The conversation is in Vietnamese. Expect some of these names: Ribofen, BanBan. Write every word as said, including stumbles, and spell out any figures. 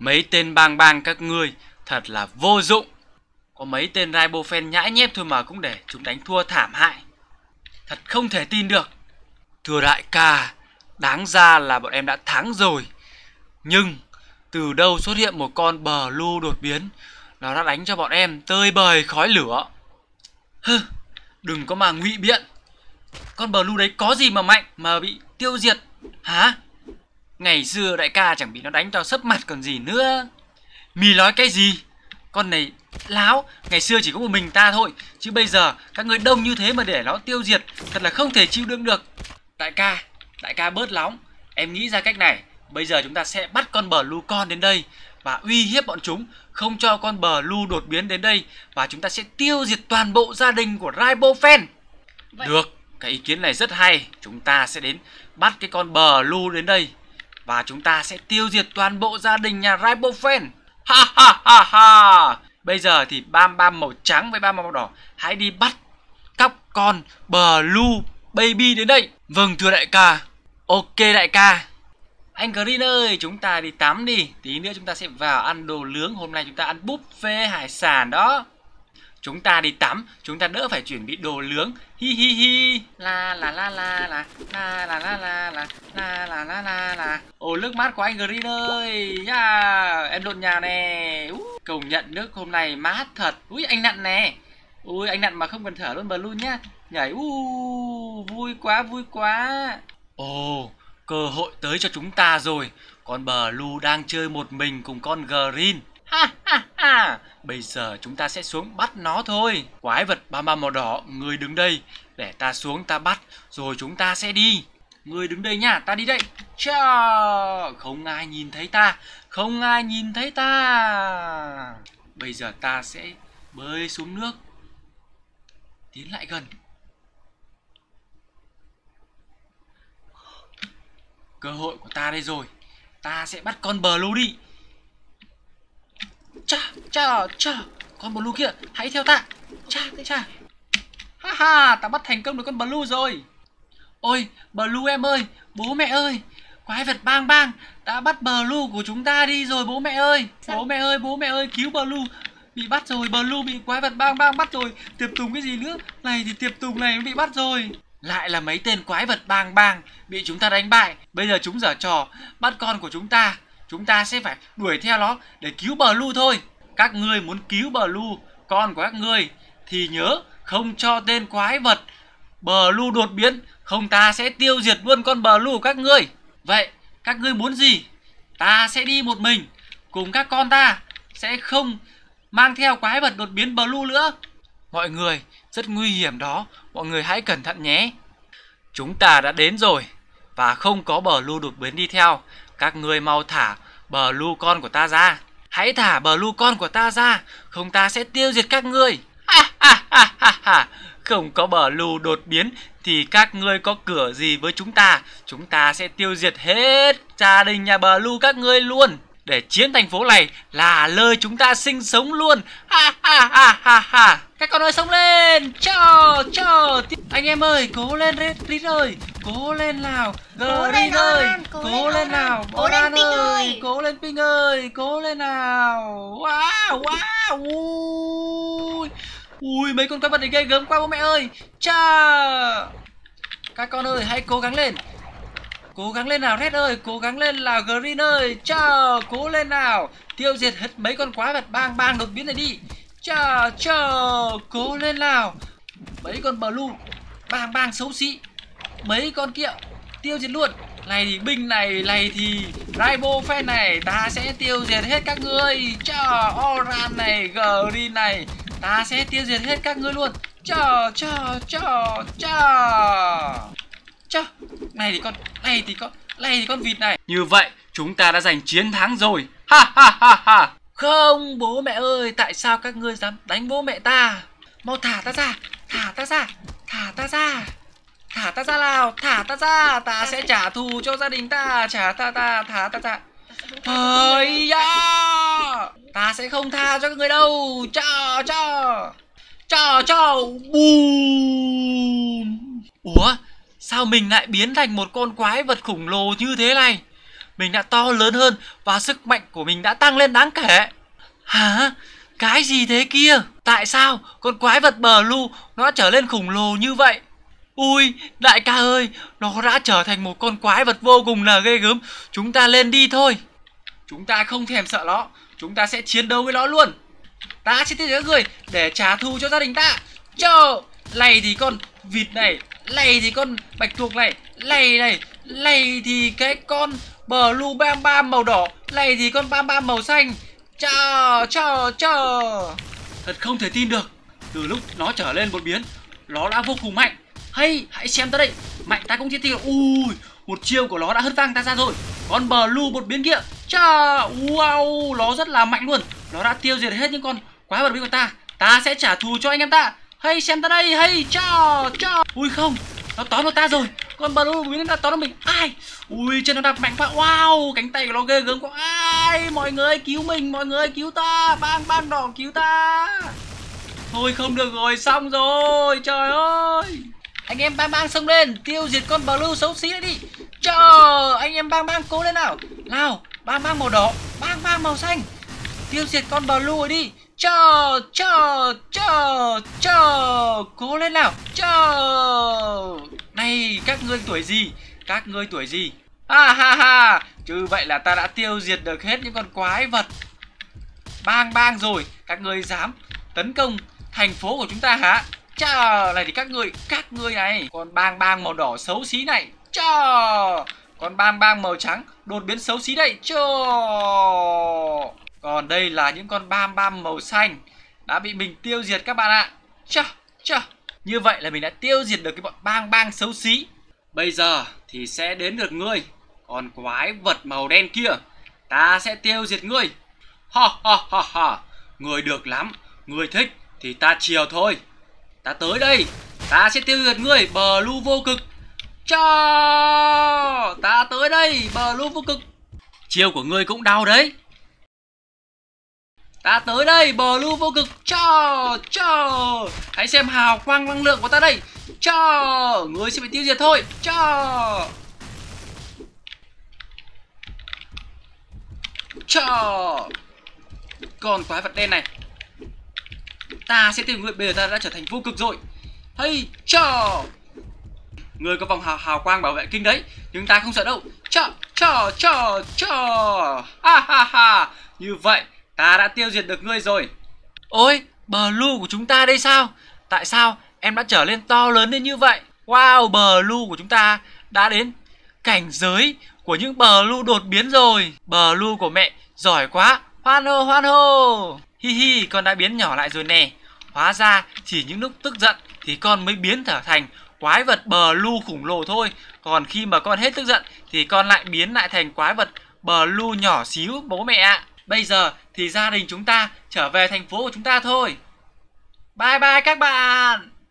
Mấy tên bang bang các ngươi thật là vô dụng. Có mấy tên Ribofen nhãi nhép thôi mà cũng để chúng đánh thua thảm hại. Thật không thể tin được. Thưa đại ca, đáng ra là bọn em đã thắng rồi. Nhưng từ đâu xuất hiện một con bờ lu đột biến. Nó đã đánh cho bọn em tơi bời khói lửa. Hừ, đừng có mà ngụy biện. Con bờ lu đấy có gì mà mạnh mà bị tiêu diệt hả? Ngày xưa đại ca chẳng bị nó đánh cho sấp mặt còn gì nữa. Mì nói cái gì? Con này láo, ngày xưa chỉ có một mình ta thôi, chứ bây giờ các người đông như thế mà để nó tiêu diệt, thật là không thể chịu đựng được. Đại ca, đại ca bớt lóng. Em nghĩ ra cách này. Bây giờ chúng ta sẽ bắt con bờ lu con đến đây và uy hiếp bọn chúng, không cho con bờ lu đột biến đến đây, và chúng ta sẽ tiêu diệt toàn bộ gia đình của Ribofen. Vậy... Được, cái ý kiến này rất hay. Chúng ta sẽ đến bắt cái con bờ lu đến đây và chúng ta sẽ tiêu diệt toàn bộ gia đình nhà Ribofen. Ha ha ha ha. Bây giờ thì BanBan màu trắng với BanBan màu đỏ, hãy đi bắt các con bờ lu baby đến đây. Vâng thưa đại ca. Ok đại ca. Anh Green ơi, chúng ta đi tắm đi. Tí nữa chúng ta sẽ vào ăn đồ nướng. Hôm nay chúng ta ăn buffet hải sản đó. Chúng ta đi tắm, chúng ta đỡ phải chuẩn bị đồ nướng. Hi hi hi. La la la la la la la la la la la la la la. Ồ, nước mát của anh Green ơi. Yeah, em đột nhà nè. Uh, công nhận nước hôm nay mát thật. Úi anh nặn nè. Ui anh nặn mà không cần thở luôn Blue nhá. Nhảy uh, vui quá vui quá. Ồ, oh, cơ hội tới cho chúng ta rồi. Con Blue đang chơi một mình cùng con Green. Ha ha ha. Bây giờ chúng ta sẽ xuống bắt nó thôi. Quái vật BanBan màu đỏ, người đứng đây. Để ta xuống ta bắt, rồi chúng ta sẽ đi. Người đứng đây nha, ta đi đây. Chào. Không ai nhìn thấy ta. Không ai nhìn thấy ta. Bây giờ ta sẽ bơi xuống nước. Tiến lại gần. Cơ hội của ta đây rồi. Ta sẽ bắt con Blue đi. Chà, chà, chà. Con Blue kia, hãy theo ta. Chà, chà. Ha ha, ta bắt thành công được con Blue rồi. Ôi, Blue em ơi, bố mẹ ơi. Quái vật BanBan đã bắt Blue của chúng ta đi rồi bố mẹ ơi. Bố mẹ ơi, bố mẹ ơi, cứu Blue. Bị bắt rồi, Blue bị quái vật BanBan bắt rồi. Tiệp Tùng cái gì nữa. Này thì Tiệp Tùng này bị bắt rồi. Lại là mấy tên quái vật BanBan bị chúng ta đánh bại. Bây giờ chúng giở trò bắt con của chúng ta. Chúng ta sẽ phải đuổi theo nó để cứu Blue thôi. Các ngươi muốn cứu Blue, con của các ngươi, thì nhớ không cho tên quái vật Blue đột biến. Không ta sẽ tiêu diệt luôn con Blue của các ngươi. Vậy các ngươi muốn gì? Ta sẽ đi một mình cùng các con ta. Sẽ không mang theo quái vật đột biến Blue nữa. Mọi người, rất nguy hiểm đó. Mọi người hãy cẩn thận nhé. Chúng ta đã đến rồi. Và không có Blue đột biến đi theo. Các người mau thả Blue con của ta ra. Hãy thả Blue con của ta ra. Không ta sẽ tiêu diệt các ngươi. Ha, ha, ha, ha, ha. Không có Blue đột biến thì các ngươi có cửa gì với chúng ta. Chúng ta sẽ tiêu diệt hết gia đình nhà Blue các ngươi luôn. Để chiếm thành phố này là nơi chúng ta sinh sống luôn. Ha ha ha ha ha. Các con ơi sống lên. Chờ chờ. Anh em ơi cố lên Red ơi. Cố lên nào. Green ơi. Cố lên nào. Oran ơi. Cố lên Pink ơi. Cố lên nào. Wow wow. Ui. Ui mấy con quái vật này gây gớm quá bố mẹ ơi. Chờ. Các con ơi hãy cố gắng lên. Cố gắng lên nào Red ơi, cố gắng lên là Green ơi. Chờ, cố lên nào. Tiêu diệt hết mấy con quái vật BanBan đột biến này đi. Chờ, chờ, cố lên nào. Mấy con Blue BanBan xấu xí. Mấy con kia tiêu diệt luôn. Này thì binh này, này thì Ribofen này, ta sẽ tiêu diệt hết các ngươi. Chờ, Oran này, Green này, ta sẽ tiêu diệt hết các ngươi luôn. Chờ, chờ, chờ, chờ. Chà, này thì con, này thì con, này thì con vịt này. Như vậy chúng ta đã giành chiến thắng rồi. Ha ha ha ha. Không bố mẹ ơi, tại sao các ngươi dám đánh bố mẹ ta. Mau thả ta ra, thả ta ra, thả ta ra. Thả ta ra nào, thả ta ra. Ta sẽ trả thù cho gia đình ta. Trả ta ta, thả ta ra. Hỡi da. Ta sẽ không tha cho các ngươi đâu. Cho, cho. Cho, cho. Bùm. Ủa? Sao mình lại biến thành một con quái vật khổng lồ như thế này? mình đã to lớn hơn và sức mạnh của mình đã tăng lên đáng kể. Hả? Cái gì thế kia? Tại sao con quái vật bờ lu nó đã trở nên khổng lồ như vậy? Ui, đại ca ơi, nó đã trở thành một con quái vật vô cùng là ghê gớm. Chúng ta lên đi thôi. Chúng ta không thèm sợ nó, chúng ta sẽ chiến đấu với nó luôn. Ta sẽ tìm các người để trả thù cho gia đình ta. Chô, lầy thì con vịt này, lầy thì con bạch tuộc này, lầy này, lầy thì cái con bờ lu bam bam màu đỏ, lầy thì con bam bam màu xanh. Chô, chô, chô. Thật không thể tin được, từ lúc nó trở lên đột biến, nó đã vô cùng mạnh. Hay, hãy xem ta đây, mạnh ta cũng chưa tin. Ui, một chiêu của nó đã hất văng ta ra rồi. Con Blue một biến kia, chà, wow, nó rất là mạnh luôn. Nó đã tiêu diệt hết những con quái vật của ta. Ta sẽ trả thù cho anh em ta. Hay, xem ta đây, hay, chà, chà. Ui không, nó tóm được ta rồi. Con Blue biến đã tóm được mình. Ai, ui, chân nó đạp mạnh quá, wow, cánh tay của nó ghê gớm quá. Ai, mọi người cứu mình, mọi người cứu ta, bang bang đỏ cứu ta. Thôi không được rồi, xong rồi, trời ơi. Anh em bang bang xông lên, tiêu diệt con Blue xấu xí đấy đi. Chờ, anh em bang bang cố lên nào. Nào, bang bang màu đỏ, bang bang màu xanh. Tiêu diệt con Blue rồi đi. Chờ, chờ, chờ, chờ. Cố lên nào, chờ. Này, các ngươi tuổi gì? Các ngươi tuổi gì? Ha ha ha, chứ vậy là ta đã tiêu diệt được hết những con quái vật. Bang bang rồi, các ngươi dám tấn công thành phố của chúng ta hả? Chờ này thì các người, các người này. Con bang bang màu đỏ xấu xí này. Chờ. Con bang bang màu trắng đột biến xấu xí đây. Chờ. Còn đây là những con bam bam màu xanh đã bị mình tiêu diệt các bạn ạ. Chờ, chờ. Như vậy là mình đã tiêu diệt được cái bọn bang bang xấu xí. Bây giờ thì sẽ đến được ngươi, còn quái vật màu đen kia. Ta sẽ tiêu diệt ngươi. Ha ha ha ha. Ngươi được lắm, ngươi thích thì ta chiều thôi. Ta tới đây, ta sẽ tiêu diệt ngươi, Blue vô cực. Cho, ta tới đây, Blue vô cực. Chiêu của ngươi cũng đau đấy. Ta tới đây, Blue vô cực. Cho, cho. Hãy xem hào quang năng lượng của ta đây. Cho, ngươi sẽ bị tiêu diệt thôi. Cho. Cho. Còn quái vật đen này, ta sẽ tìm người. Bây giờ ta đã trở thành vô cực rồi. Hey, chờ. Người có vòng hào, hào quang bảo vệ kinh đấy, nhưng ta không sợ đâu. Chờ, chờ, chờ, chờ. Ha ha ha. Như vậy ta đã tiêu diệt được ngươi rồi. Ôi, Blue của chúng ta đây sao? Tại sao em đã trở lên to lớn đến như vậy? Wow, Blue của chúng ta đã đến cảnh giới của những Blue đột biến rồi. Blue của mẹ giỏi quá. Hoan hô, hoan hô. Hi hi, con đã biến nhỏ lại rồi nè. Hóa ra chỉ những lúc tức giận thì con mới biến trở thành quái vật Blue khủng lồ thôi. Còn khi mà con hết tức giận thì con lại biến lại thành quái vật Blue nhỏ xíu bố mẹ ạ. Bây giờ thì gia đình chúng ta trở về thành phố của chúng ta thôi. Bye bye các bạn.